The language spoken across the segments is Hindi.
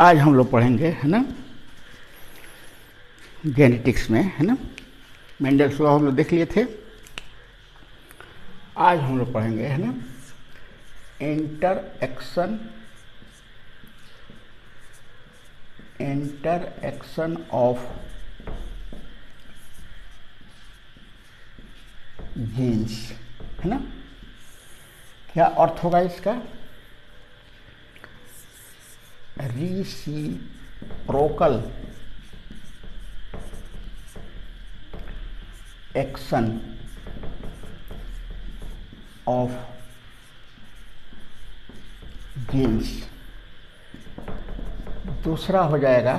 आज हम लोग पढ़ेंगे है ना जेनेटिक्स में, है ना। मेंडल्स लॉ हम लोग देख लिए थे, आज हम लोग पढ़ेंगे है ना इंटरएक्शन ऑफ जीन्स, है ना। क्या अर्थ होगा इसका? Reciprocal action of genes. दूसरा हो जाएगा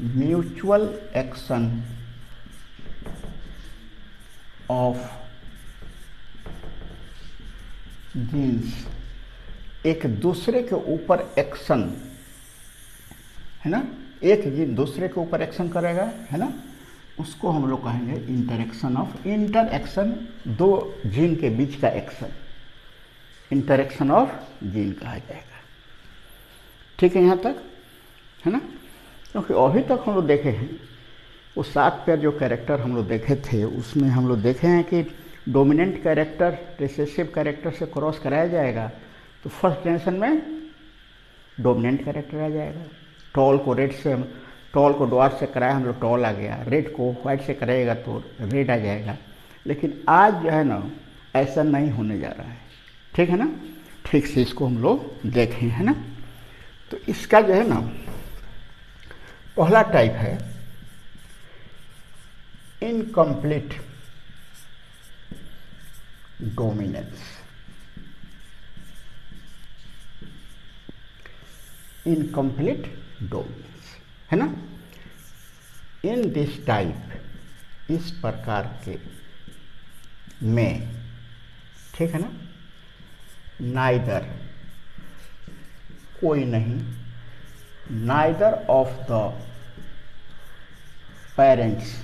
म्यूचुअल एक्शन ऑफ जीन्स, एक दूसरे के ऊपर एक्शन, है ना। एक जीन दूसरे के ऊपर एक्शन करेगा, है ना, उसको हम लोग कहेंगे इंटरैक्शन ऑफ। इंटरैक्शन दो जीन के बीच का एक्शन इंटरैक्शन ऑफ जीन कहा जाएगा। ठीक है यहाँ तक, है ना, क्योंकि अभी तक हम लोग देखे हैं वो 7 पेयर जो कैरेक्टर हम लोग देखे थे उसमें हम लोग देखे हैं कि डोमिनेंट कैरेक्टर रिसेसिव कैरेक्टर से क्रॉस कराया जाएगा तो फर्स्ट जनरेशन में डोमिनेंट कैरेक्टर आ जाएगा। टॉल को रेड से, टॉल को ड्वार्फ से कराया हम लोग टॉल आ गया, रेड को वाइट से कराएगा तो रेड आ जाएगा। लेकिन आज जो है ना ऐसा नहीं होने जा रहा है, ठीक है ना। ठीक से इसको हम लोग देखें, है ना। तो इसका जो है ना पहला टाइप है इनकम्प्लीट डोमिनेंस। इनकम्प्लीट डोमिनेंस, है ना। इन दिस टाइप, इस प्रकार के में, ठीक है ना, नाइदर कोई नहीं, neither of the parents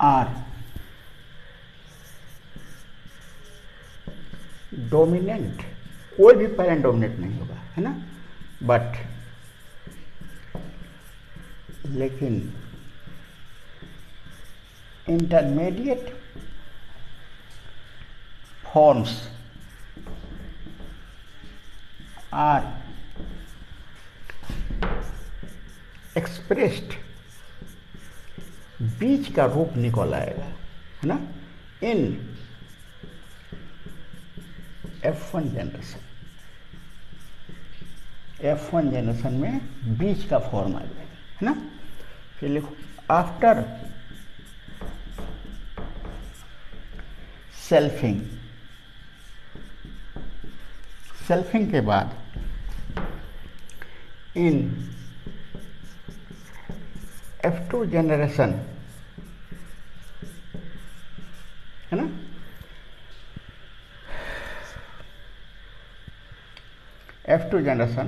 are dominant, कोई भी पेरेंट डोमिनेट नहीं होगा, है ना। बट लेकिन इंटरमीडिएट फॉर्म्स आर एक्सप्रेस्ड, बीच का रूप निकल आएगा, है ना, इन F1 जनरेशन। F1 जनरेशन में बीच का फॉर्म आ जाएगा, है ना। फिर लिखो आफ्टर सेल्फिंग, सेल्फिंग के बाद इन F2 जनरेशन, है ना, F2 generation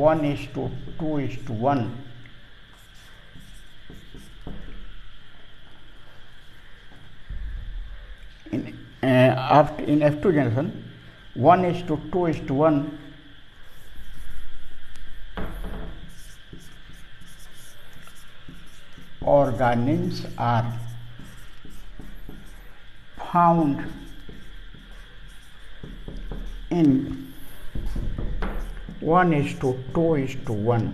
1:2:1 in F2 generation 1:2:1 organisms are found in 1:2:1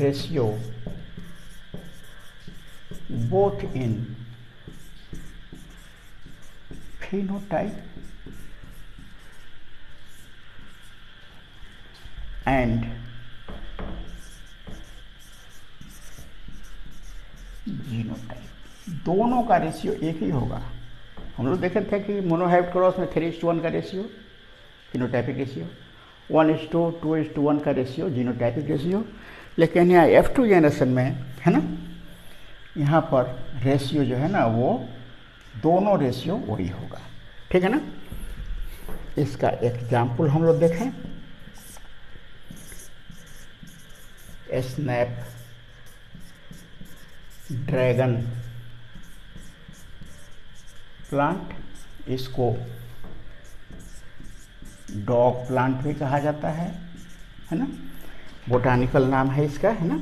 ratio, both in phenotype and genotype। दोनों का रेशियो एक ही होगा। हम लोग देखे थे कि मोनोहाइब्रिड क्रॉस में 3:1 का रेशियो फिनोटाइपिक रेशियो, 1:2:1 का रेशियो जीनोटाइपिक रेशियो। लेकिन यहाँ F2 जनरेशन में, है ना, यहाँ पर रेशियो जो है ना वो दोनों रेशियो वही होगा, ठीक है ना। इसका एग्जाम्पल हम लोग देखें, स्नैप ड्रैगन प्लांट, इसको डॉग प्लांट भी कहा जाता है ना, बोटानिकल नाम है इसका, है ना,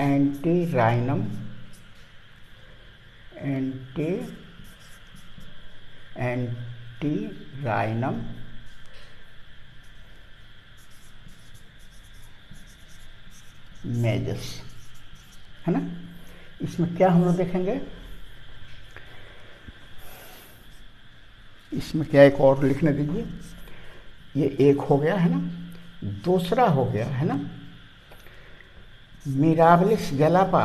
एंटीराइनम एंटीराइनम मेजस, है ना। इसमें क्या हम लोग देखेंगे, इसमें क्या एक और लिखने दीजिए, ये एक हो गया है ना, दूसरा हो गया है ना मिराबिलिस जलापा,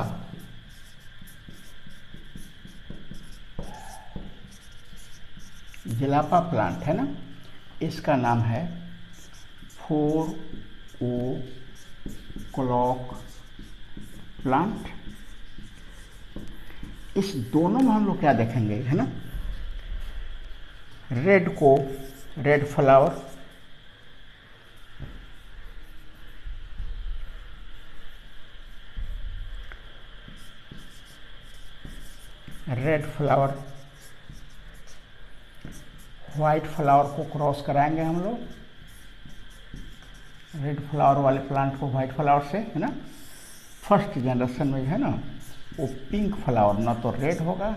जलापा प्लांट है ना, इसका नाम है 4 o'clock प्लांट। इस दोनों में हम लोग क्या देखेंगे, है ना, रेड को red flower, red flower white flower को क्रॉस कराएंगे हम लोग, रेड फ्लावर वाले प्लांट को व्हाइट फ्लावर से, है ना। फर्स्ट जनरेशन में है ना वो पिंक फ्लावर ना तो रेड होगा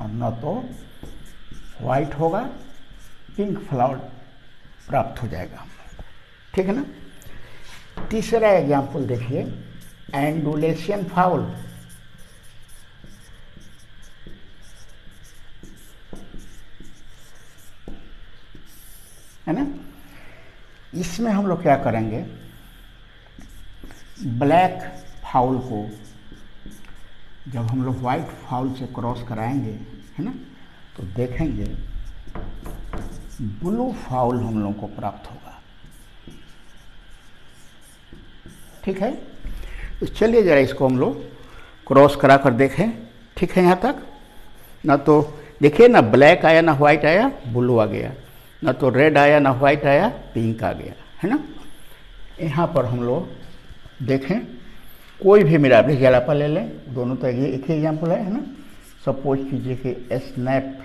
और ना तो व्हाइट होगा, पिंक फ्लावर प्राप्त हो जाएगा, ठीक है ना। तीसरा एग्जाम्पल देखिए, एंडुलेशियन फाउल, है ना, इसमें हम लोग क्या करेंगे, ब्लैक फाउल को जब हम लोग व्हाइट फाउल से क्रॉस कराएंगे, है ना, तो देखेंगे ब्लू फाउल हम लोगों को प्राप्त होगा, ठीक है। तो चलिए जरा इसको हम लोग क्रॉस करा कर देखें, ठीक है। यहाँ तक ना तो देखिए ना, ब्लैक आया ना व्हाइट आया, ब्लू आ गया, ना तो रेड आया ना व्हाइट आया, पिंक आ गया, है ना। यहाँ पर हम लोग देखें, कोई भी मिराबिलिस जलापा ले लें, दोनों तो ये एक ही एग्जाम्पल है ना। सपोज कीजिए कि स्नैप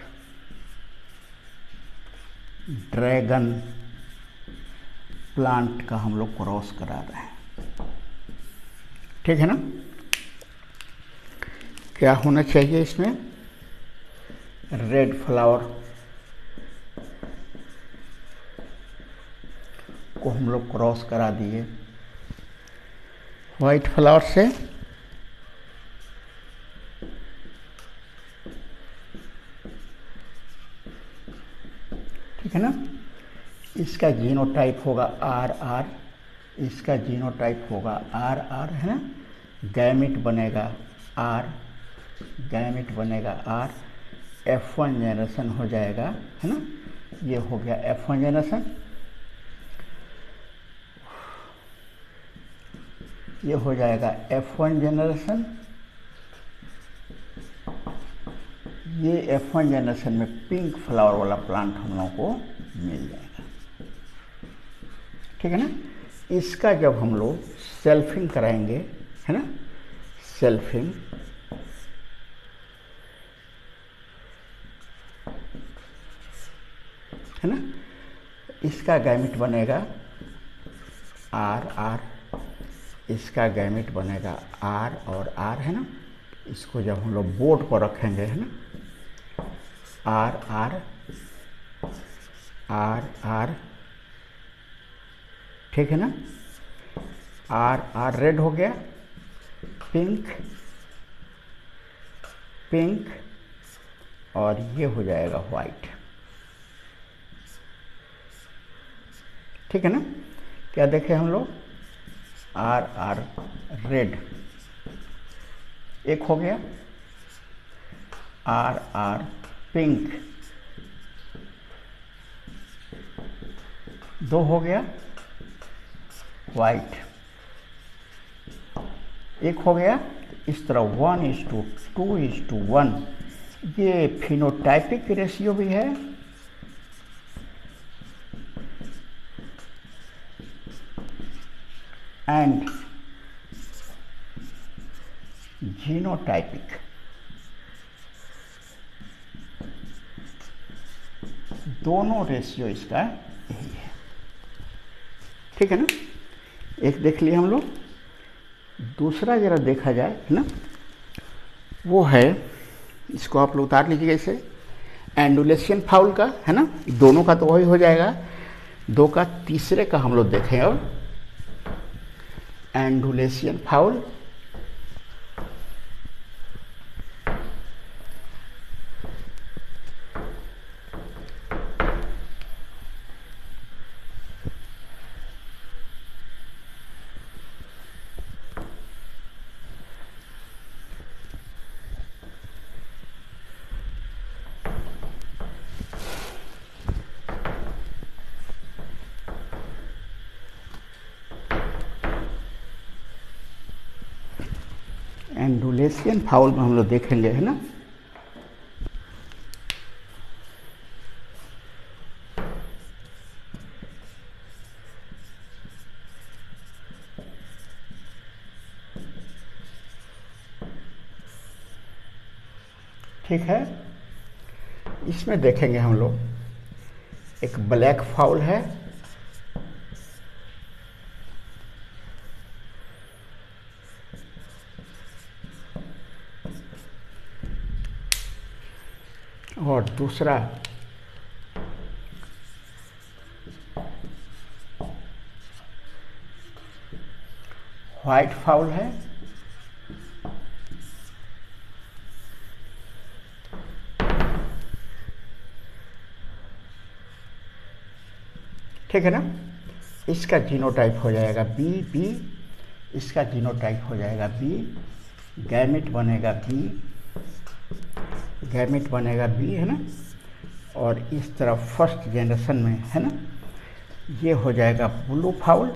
ड्रैगन प्लांट का हम लोग क्रॉस करा रहे हैं, ठीक है ना। क्या होना चाहिए इसमें, रेड फ्लावर को हम लोग क्रॉस करा दिए व्हाइट फ्लावर से, ठीक है ना। इसका जीनोटाइप होगा RR, इसका जीनोटाइप होगा RR, है ना। गैमेट बनेगा R, गैमेट बनेगा R, F1 जनरेशन हो जाएगा, है ना। ये हो गया F1 जनरेशन, ये हो जाएगा F1 जनरेशन। ये F1 जनरेशन में पिंक फ्लावर वाला प्लांट हम लोगों को मिल जाएगा, ठीक है ना। इसका जब हम लोग सेल्फिंग कराएंगे, है ना, सेल्फिंग है ना, इसका गैमेट बनेगा RR, इसका गैमेट बनेगा R और R, है ना। इसको जब हम लोग बोर्ड पर रखेंगे, है ना, आर आर आर आर, ठीक है ना। आर आर रेड हो गया, पिंक पिंक, और ये हो जाएगा व्हाइट, ठीक है ना। क्या देखे हम लोग, आर आर रेड एक हो गया, आर आर पिंक दो हो गया, वाइट एक हो गया। इस तरह 1:2, 2:1, ये फिनोटाइपिक रेशियो भी है, एंड जीनोटाइपिक दोनों रेशियो इसका यही है, ठीक है ना। एक देख लिए हम लोग, दूसरा जरा देखा जाए है ना, वो है, इसको आप लोग उतार लीजिएगा इसे, एंडुलेशियन फाउल का है ना, दोनों का तो वही हो जाएगा, दो का तीसरे का हम लोग देखें। और एंडुलेशियन फाउल एंडुलेशियन फाउल में हम लोग देखेंगे है ना, ठीक है। इसमें देखेंगे हम लोग एक ब्लैक फाउल है, और दूसरा व्हाइट फाउल है, ठीक है ना। इसका जीनोटाइप हो जाएगा बी, बी इसका जीनोटाइप हो जाएगा बी, गैमेट बनेगा बी, गैमेट बनेगा बी है ना, और इस तरह फर्स्ट जनरेशन में है ना, ये हो जाएगा ब्लू फाउल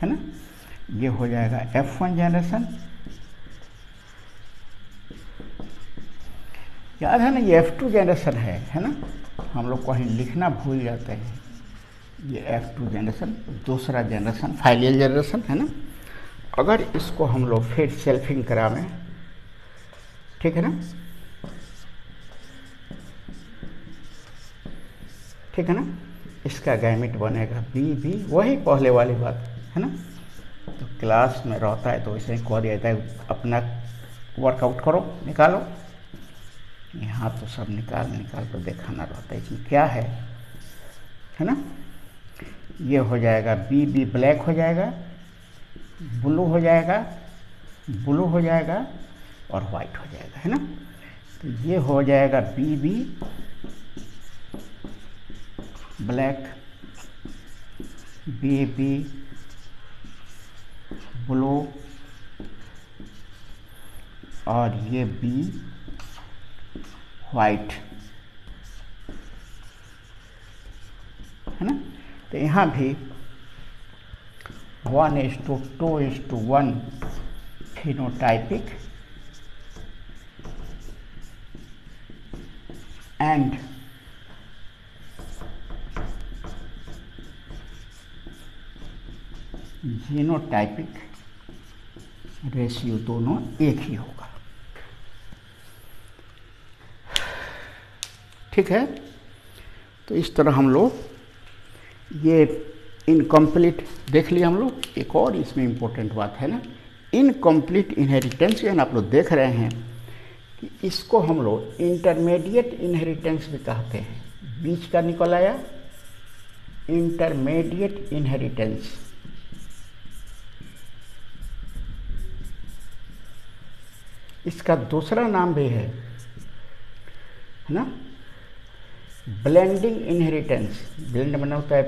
है ना, ये हो जाएगा F1 जनरेशन। याद है ना ये F2 जनरेशन है ना, हम लोग कहीं लिखना भूल जाते हैं, ये F2 जनरेशन दूसरा जनरेशन फाइलियल जनरेशन है ना। अगर इसको हम लोग फिर सेल्फिंग करावें, ठीक है ना, ठीक है ना, इसका गैमेट बनेगा बी, बी वही पहले वाली बात है ना। तो क्लास में रहता है तो ऐसे ही कह दिया जाता है, अपना वर्कआउट करो, निकालो, यहाँ तो सब निकाल निकाल कर देखाना रहता है इसमें क्या है ना। ये हो जाएगा बी, बी ब्लैक हो जाएगा, ब्लू हो जाएगा, ब्लू हो जाएगा और वाइट हो जाएगा है ना। तो ये हो जाएगा B, B black, B, B blue, और ये बी वाइट है ना। तो यहाँ भी 1:2:1 phenotypic and genotypic रेशियो दोनों एक ही होगा, ठीक है। तो इस तरह हम लोग ये इनकम्प्लीट देख लिए हम लोग। एक और इसमें इम्पोर्टेंट बात है ना, इनकम्प्लीट इनहेरिटेंस यानी आप लोग देख रहे हैं कि इसको हम लोग इंटरमीडिएट इनहेरिटेंस भी कहते हैं। बीच का निकल आया इंटरमीडिएट इनहेरिटेंस, इसका दूसरा नाम भी है ना ब्लेंडिंग इनहेरिटेंस। ब्लेंड बना होता है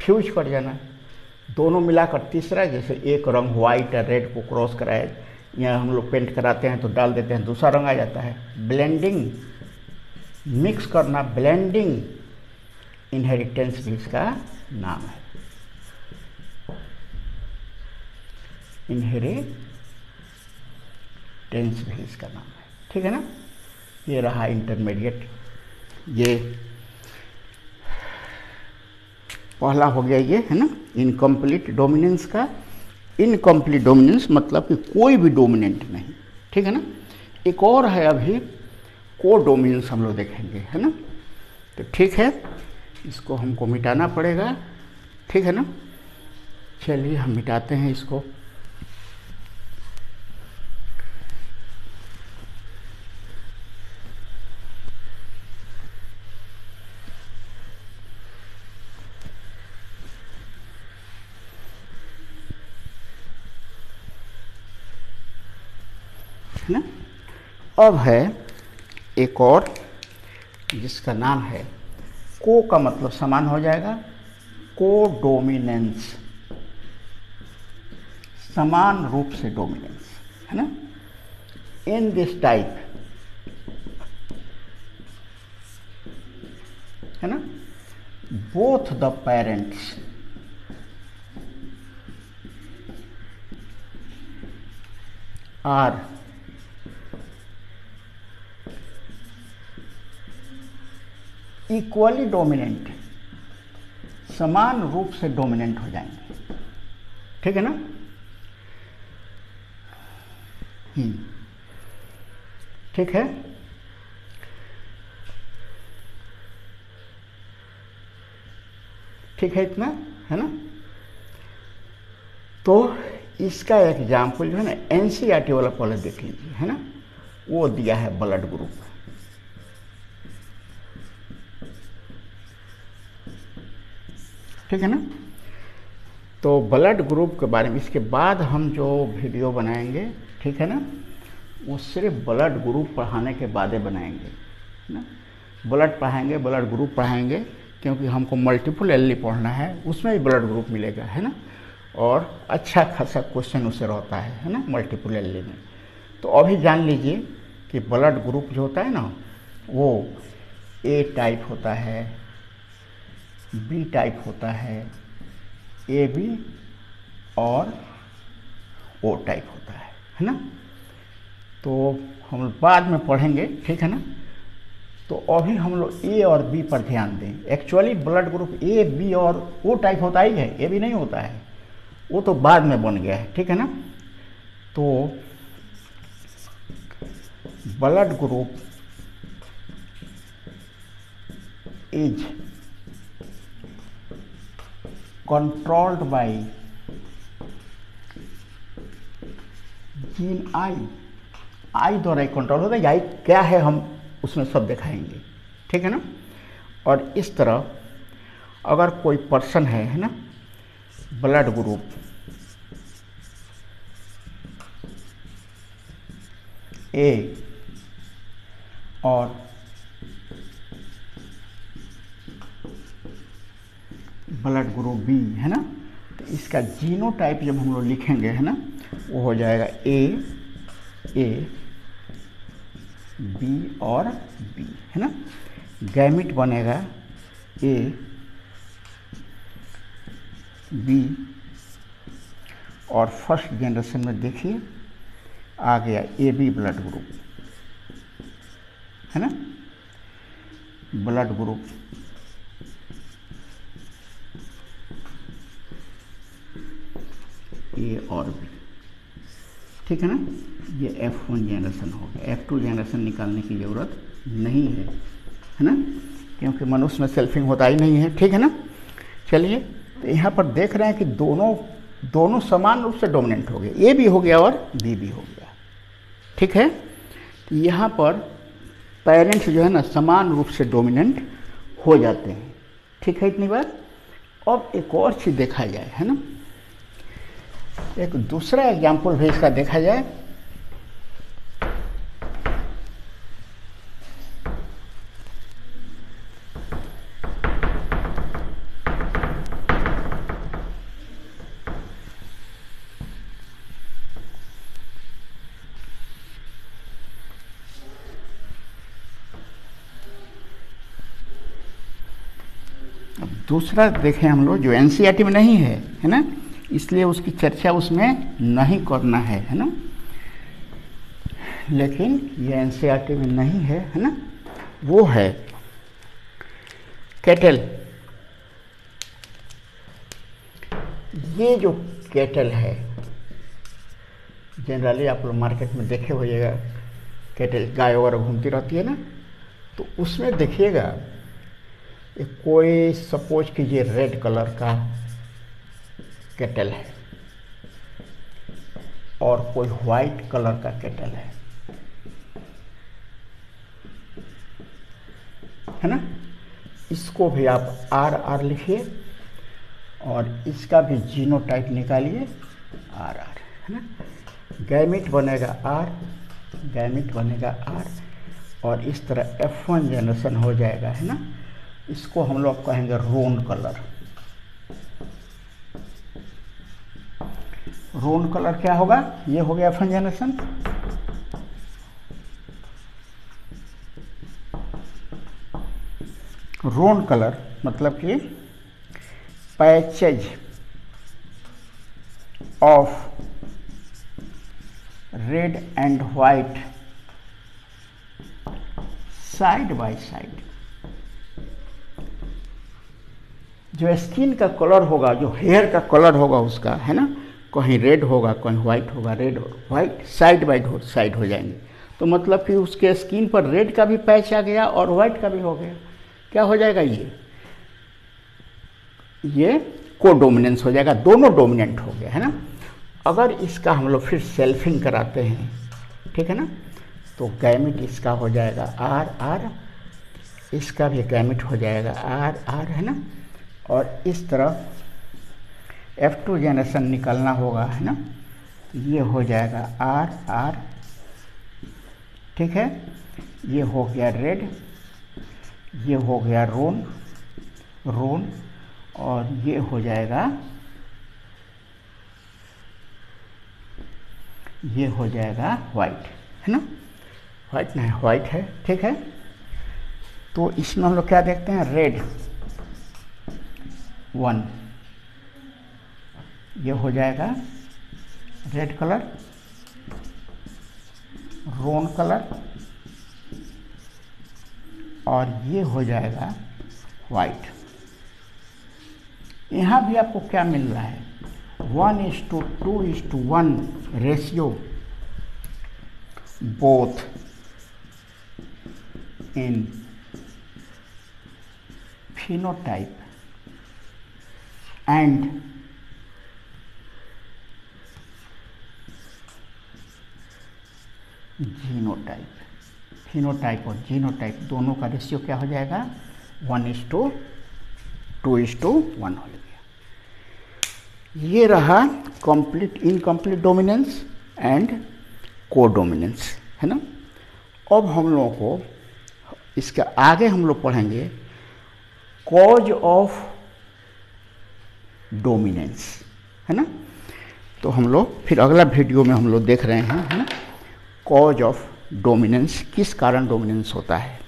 फ्यूज कर जाना, दोनों मिलाकर तीसरा, जैसे एक रंग व्हाइट और रेड को क्रॉस कराए या हम लोग पेंट कराते हैं तो डाल देते हैं दूसरा रंग आ जाता है, ब्लेंडिंग मिक्स करना, ब्लेंडिंग इनहेरिटेंस भी इसका नाम है। इनहेरिटेंस भी इसका नाम है, ठीक है ना। ये रहा इंटरमीडिएट, ये पहला हो गया ये है ना इनकम्प्लीट डोमिनेंस का। इनकम्प्लीट डोमिनेंस मतलब कि कोई भी डोमिनेंट नहीं, ठीक है ना। एक और है अभी कोडोमिनेंस हम लोग देखेंगे, है ना। तो ठीक है, इसको हमको मिटाना पड़ेगा, ठीक है ना। चलिए हम मिटाते हैं इसको। ना? अब है एक और जिसका नाम है को, का मतलब समान हो जाएगा को डोमिनेंस, समान रूप से डोमिनेंस, है ना। इन दिस टाइप, है ना, both the parents, are equally dominant, समान रूप से डोमिनेंट हो जाएंगे, ठीक है ना। ठीक है, ठीक है, इतना है ना। तो इसका एग्जाम्पल जो है ना एनसीईआरटी वाला कॉलेज देख लीजिए, है ना, वो दिया है ब्लड ग्रुप, ठीक है ना। तो ब्लड ग्रुप के बारे में इसके बाद हम जो वीडियो बनाएंगे, ठीक है ना, वो सिर्फ ब्लड ग्रुप पढ़ाने के बाद बनाएंगे, है ना। ब्लड पढ़ाएंगे, ब्लड ग्रुप पढ़ाएंगे, क्योंकि हमको मल्टीपल एलई पढ़ना है, उसमें भी ब्लड ग्रुप मिलेगा, है ना, और अच्छा खासा क्वेश्चन उससे रहता है ना, मल्टीपल एलई में। तो अभी जान लीजिए कि ब्लड ग्रुप जो होता है ना, वो ए टाइप होता है, बी टाइप होता है, ए बी और ओ टाइप होता है ना। तो हम बाद में पढ़ेंगे, ठीक है ना। तो अभी हम लोग ए और बी पर ध्यान दें। Actually blood group A B और ओ टाइप होता ही है, ए बी नहीं होता है, वो तो बाद में बन गया है, ठीक है ना। तो blood group is controlled by gene I, I द्वारा कंट्रोल होता है। आई क्या है हम उसमें सब दिखाएंगे, ठीक है ना। और इस तरह अगर कोई पर्सन है ना, ब्लड ग्रुप ए और ब्लड ग्रुप बी, है ना, तो इसका जीनोटाइप जब हम लोग लिखेंगे, है ना, वो हो जाएगा ए बी और बी, है ना। गैमिट बनेगा ए बी, और फर्स्ट जनरेशन में देखिए आ गया ए बी ब्लड ग्रुप, है ना, ब्लड ग्रुप ए और बी, ठीक है ना। ये F1 जनरेशन हो गया, F2 जनरेशन निकालने की ज़रूरत नहीं है, है ना, क्योंकि मनुष्य में सेल्फिंग होता ही नहीं है, ठीक है ना। चलिए, तो यहाँ पर देख रहे हैं कि दोनों समान रूप से डोमिनेंट हो गए, ए भी हो गया और बी भी हो गया, ठीक है। यहाँ पर पेरेंट्स जो है ना समान रूप से डोमिनेंट हो जाते हैं, ठीक है, इतनी बात। अब एक और चीज़ देखा जाए, है ना, एक दूसरा एग्जाम्पल भी इसका देखा जाए। अब दूसरा देखें हम लोग जो एनसीईआरटी में नहीं है, है ना, इसलिए उसकी चर्चा उसमें नहीं करना है ना, लेकिन ये एनसीईआरटी में नहीं है, है ना। वो है कैटल। ये जो कैटल है, जनरली आप लोग मार्केट में देखे होइएगा, कैटल गाय वगैरह घूमती रहती है ना, तो उसमें देखिएगा कोई सपोज कीजिए रेड कलर का केटल है और कोई वाइट कलर का केटल है ना। इसको भी आप आर लिखिए और इसका भी जीनोटाइप निकालिए आर है ना। गैमिट बनेगा आर, गैमिट बनेगा आर और इस तरह F1 जनरेशन हो जाएगा है ना। इसको हम लोग कहेंगे रोन कलर। रोन कलर क्या होगा, ये हो गया F1 जनरेशन। रोन कलर मतलब कि patches of red and white side by side. जो स्किन का कलर होगा, जो हेयर का कलर होगा उसका है ना, कहीं रेड होगा कहीं व्हाइट होगा, red white side by side हो जाएंगे। तो मतलब कि उसके स्किन पर रेड का भी पैच आ गया और व्हाइट का भी हो गया। क्या हो जाएगा, ये को डोमिनेंस हो जाएगा, दोनों डोमिनेंट हो गए है ना। अगर इसका हम लोग फिर सेल्फिंग कराते हैं ठीक है ना, तो गैमिट इसका हो जाएगा आर आर, इसका भी गैमिट हो जाएगा आर आर है ना। और इस तरह F2 जनरेशन निकलना होगा है ना, ये हो जाएगा आर आर ठीक है। ये हो गया रेड, ये हो गया रोन रोन और ये हो जाएगा, ये हो जाएगा वाइट है ना। वाइट नहीं वाइट है ठीक है। तो इसमें हम लोग क्या देखते हैं, रेड 1 ये हो जाएगा रेड कलर, रोन कलर और ये हो जाएगा वाइट। यहाँ भी आपको क्या मिल रहा है, 1:2:1 ratio both in phenotype and genotype. Phenotype और जीनोटाइप दोनों का रेशियो क्या हो जाएगा, 1:2:1 हो जाएगा। ये रहा complete incomplete dominance and codominance है ना। अब हम लोगों को इसके आगे हम लोग पढ़ेंगे कॉज ऑफ डोमिनेंस है ना। तो हम लोग फिर अगला वीडियो में हम लोग देख रहे हैं है ना, कॉज ऑफ डोमिनेंस, किस कारण डोमिनेंस होता है।